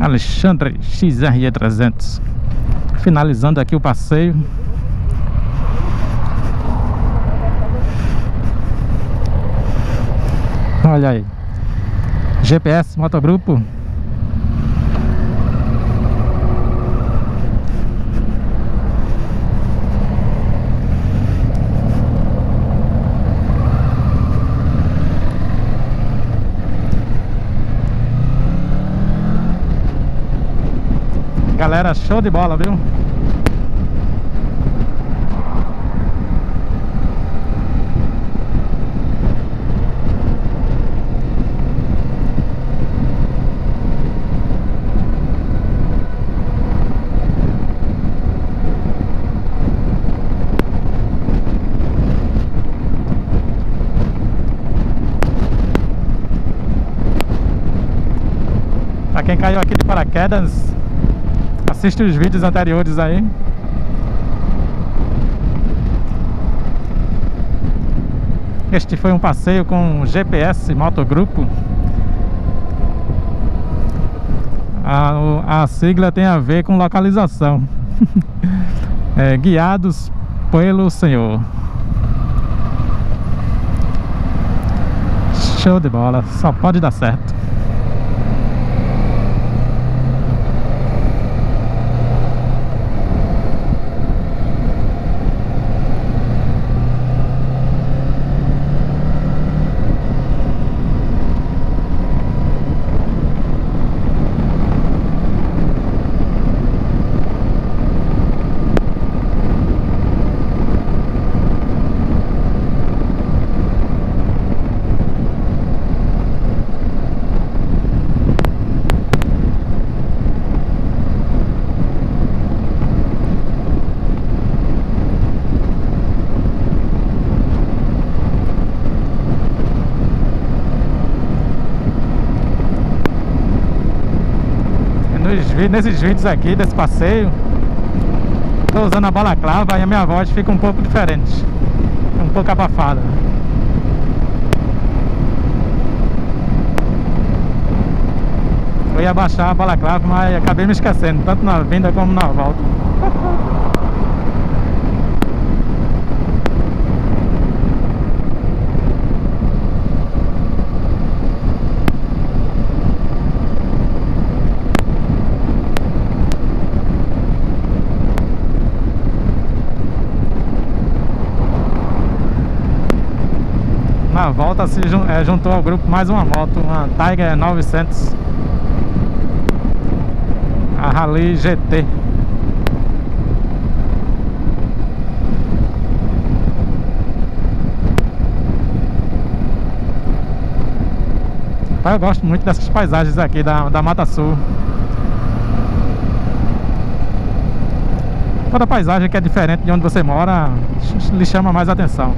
Alexandre XRE 300. Finalizando aqui o passeio. Olha aí, GPS Motogrupo. Galera, show de bola, viu? Pra quem caiu aqui de paraquedas, assiste os vídeos anteriores aí. Este foi um passeio com GPS Motogrupo. A sigla tem a ver com localização. É, guiados pelo Senhor. Show de bola, só pode dar certo. Nesses vídeos aqui, desse passeio, estou usando a balaclava e a minha voz fica um pouco diferente, um pouco abafada. Eu ia baixar a balaclava, mas acabei me esquecendo, tanto na vinda como na volta. A volta se juntou ao grupo mais uma moto, uma Tiger 900, a Rally GT. Eu gosto muito dessas paisagens aqui da Mata Sul. Toda paisagem que é diferente de onde você mora lhe chama mais atenção.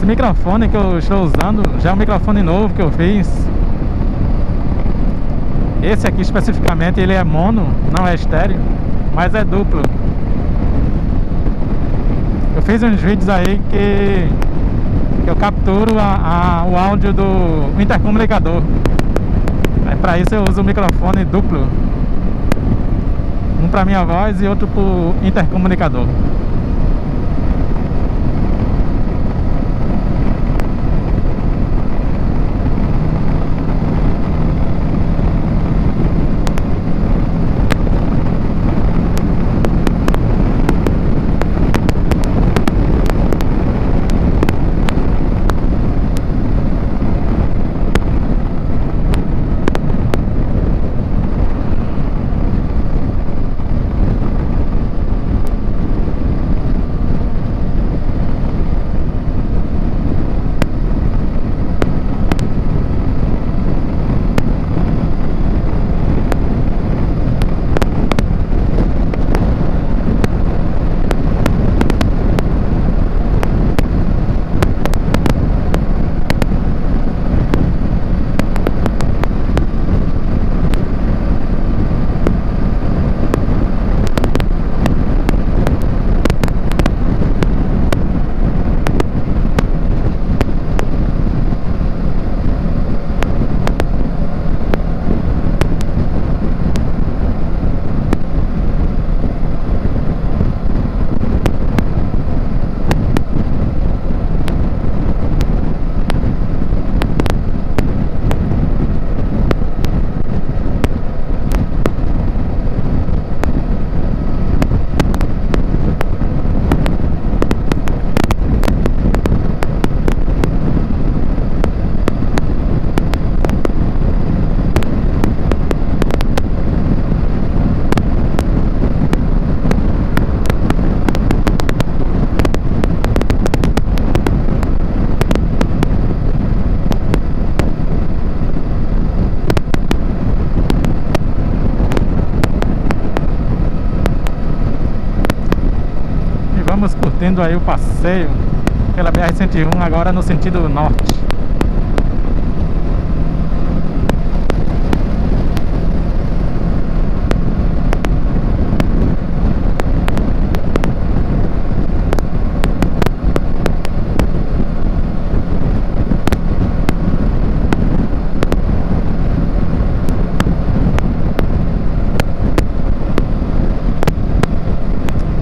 O microfone que eu estou usando já é um microfone novo que eu fiz. Esse aqui especificamente ele é mono, não é estéreo, mas é duplo. Eu fiz uns vídeos aí que eu capturo o áudio do intercomunicador. Para isso eu uso o microfone duplo, um para minha voz e outro para o intercomunicador. Estamos curtindo aí o passeio pela BR-101, agora no sentido norte.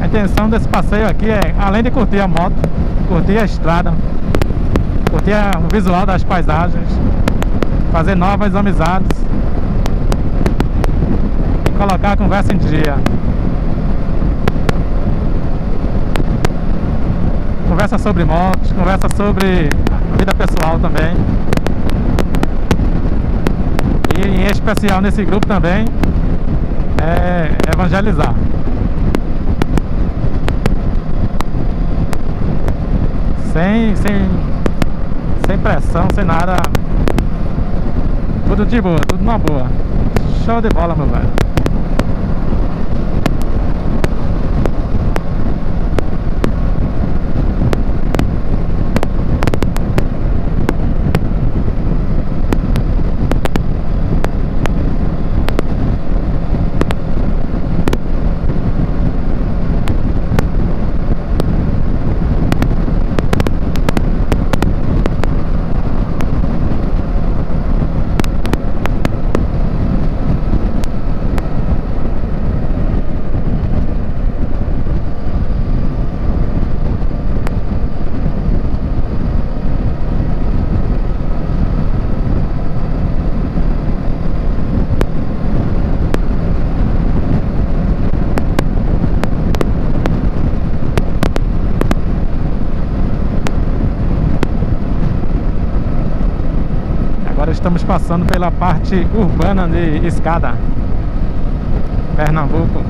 A intenção desse passeio aqui é, além de curtir a moto, curtir a estrada, curtir o visual das paisagens, fazer novas amizades e colocar a conversa em dia. Conversa sobre motos, conversa sobre vida pessoal também. E em especial nesse grupo também é evangelizar. Sem pressão, sem nada. Tudo de boa, tudo numa boa. Show de bola, meu velho. Estamos passando pela parte urbana de Escada, Pernambuco.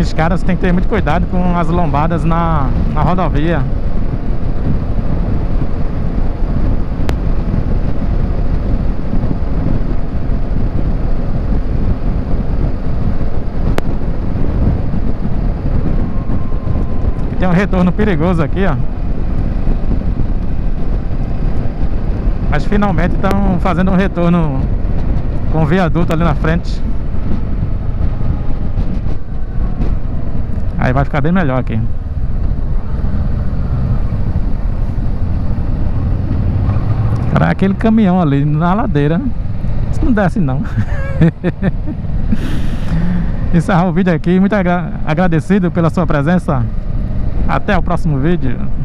Os caras têm que ter muito cuidado com as lombadas na rodovia. Tem um retorno perigoso aqui, ó. Mas finalmente estão fazendo um retorno com o viaduto ali na frente. Aí vai ficar bem melhor aqui. Cara, aquele caminhão ali na ladeira, isso não desce não. Encerrar o vídeo aqui. Muito agradecido pela sua presença. Até o próximo vídeo.